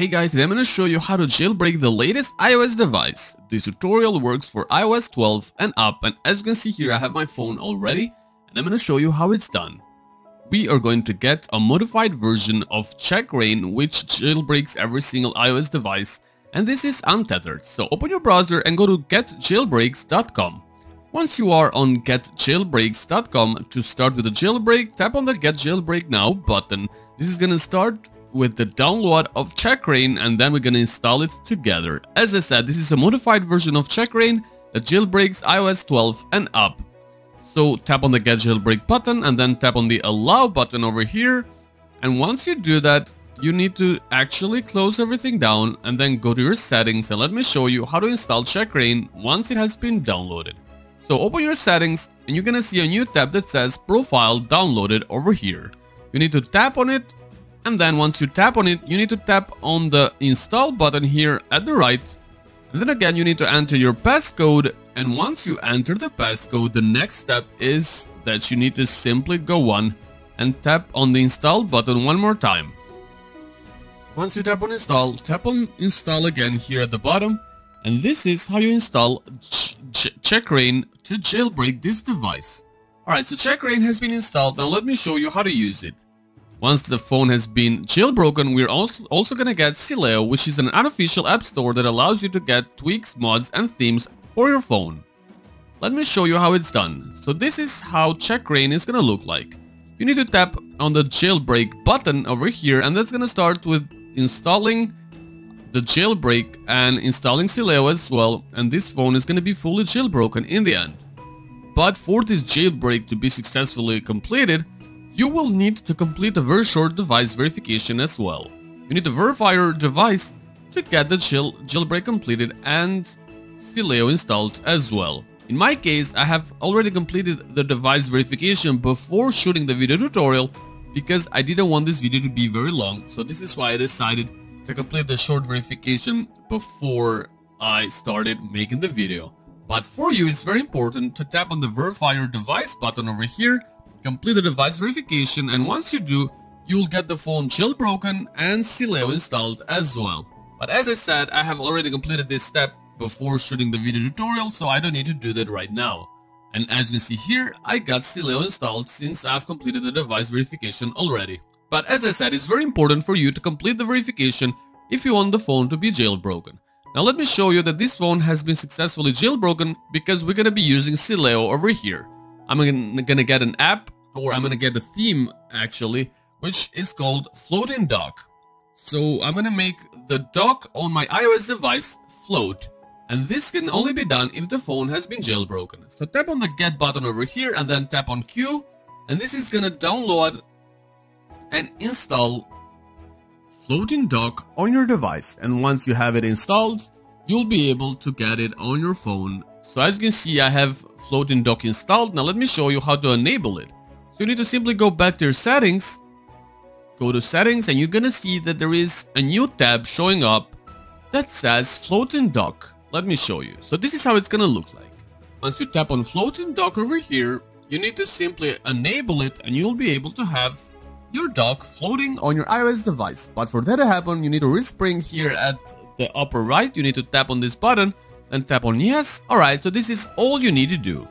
Hey guys, today I'm going to show you how to jailbreak the latest iOS device. This tutorial works for iOS 12 and up, and as you can see here I have my phone already and I'm going to show you how it's done. We are going to get a modified version of Checkra1n which jailbreaks every single iOS device, and this is untethered. So open your browser and go to getjailbreaks.com. Once you are on getjailbreaks.com, to start with the jailbreak, tap on the Get Jailbreak Now button. This is going to start with the download of Checkra1n, and then we're gonna install it together. As I said, this is a modified version of Checkra1n that jailbreaks iOS 12 and up. So tap on the Get Jailbreak button and then tap on the Allow button over here. And once you do that, you need to actually close everything down and then go to your settings, and let me show you how to install Checkra1n once it has been downloaded. So open your settings and you're gonna see a new tab that says Profile Downloaded over here. You need to tap on it. And then once you tap on it, you need to tap on the install button here at the right. And then again, you need to enter your passcode. And once you enter the passcode, the next step is that you need to simply go on and tap on the install button one more time. Once you tap on install, tap on install again here at the bottom. And this is how you install Checkra1n to jailbreak this device. Alright, so Checkra1n has been installed. Now let me show you how to use it. Once the phone has been jailbroken, we're also gonna get Sileo, which is an unofficial app store that allows you to get tweaks, mods, and themes for your phone. Let me show you how it's done. So this is how Checkra1n is gonna look like. You need to tap on the jailbreak button over here, and that's gonna start with installing the jailbreak and installing Sileo as well, and this phone is gonna be fully jailbroken in the end. But for this jailbreak to be successfully completed, you will need to complete a very short device verification as well. You need to verify your device to get the jailbreak completed and Sileo installed as well. In my case, I have already completed the device verification before shooting the video tutorial because I didn't want this video to be very long, so this is why I decided to complete the short verification before I started making the video. But for you, it's very important to tap on the verify your device button over here, complete the device verification, and once you do, you'll get the phone jailbroken and Sileo installed as well. But as I said, I have already completed this step before shooting the video tutorial, so I don't need to do that right now. And as you can see here, I got Sileo installed since I've completed the device verification already. But as I said, it's very important for you to complete the verification if you want the phone to be jailbroken. Now let me show you that this phone has been successfully jailbroken because we're gonna be using Sileo over here. I'm gonna get an app, or I'm gonna get a theme actually, which is called floating dock. So I'm gonna make the dock on my iOS device float, and this can only be done if the phone has been jailbroken. So tap on the get button over here and then tap on Q, and this is gonna download and install floating dock on your device, and once you have it installed, you'll be able to get it on your phone. So as you can see, I have floating dock installed. Now let me show you how to enable it. So you need to simply go back to your settings, go to settings, and you're gonna see that there is a new tab showing up that says floating dock. Let me show you. So this is how it's gonna look like. Once you tap on floating dock over here, you need to simply enable it and you'll be able to have your dock floating on your iOS device. But for that to happen, you need to respring here at the upper right. You need to tap on this button and tap on yes. Alright, so this is all you need to do.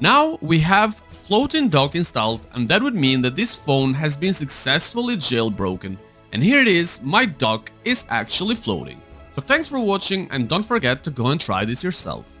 Now we have floating dock installed, and that would mean that this phone has been successfully jailbroken. And here it is, my dock is actually floating. So thanks for watching, and don't forget to go and try this yourself.